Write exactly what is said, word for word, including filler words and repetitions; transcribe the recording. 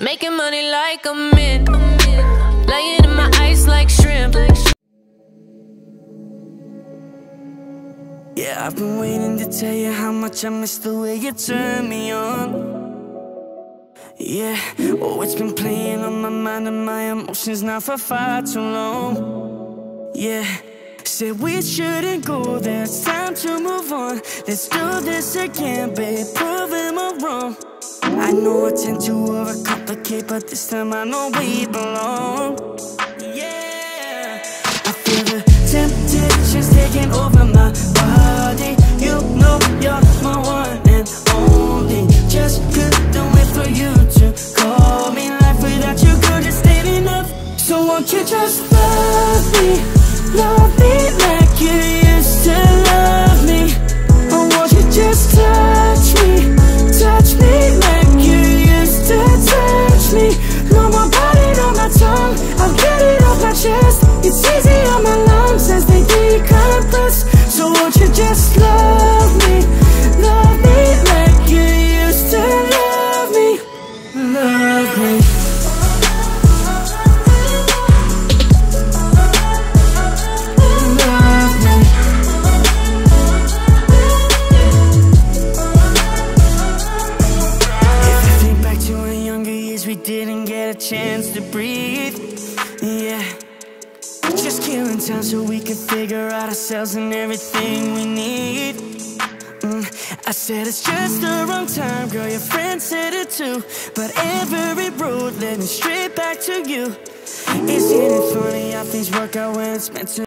Making money like a mint, laying in my ice like shrimp. Yeah, I've been waiting to tell you how much I miss the way you turn me on. Yeah, oh, it's been playing on my mind and my emotions now for far too long. Yeah, said we shouldn't go there, it's time to move on. Let's do this again, babe, proving I'm wrong. I know I tend to overcomplicate, but this time I know we belong. Yeah, I feel the temptation's taking over my body. You know you're my one and only. Just couldn't wait for you to call me. Life without you, girl, just ain't enough. So won't you just love me, love me like you used to love me? Or won't you just touch me, touch me like to touch me? No, my body, not my tongue. I'll get it off my chest. It's easy on my lungs as they decompress. So won't you just love me, love me like you used to love me, love me. Chance to breathe, yeah. Just killing time so we can figure out ourselves and everything we need. Mm. I said it's just the wrong time, girl. Your friend said it too, but every road led me straight back to you. Isn't it funny how things work out when it's meant to?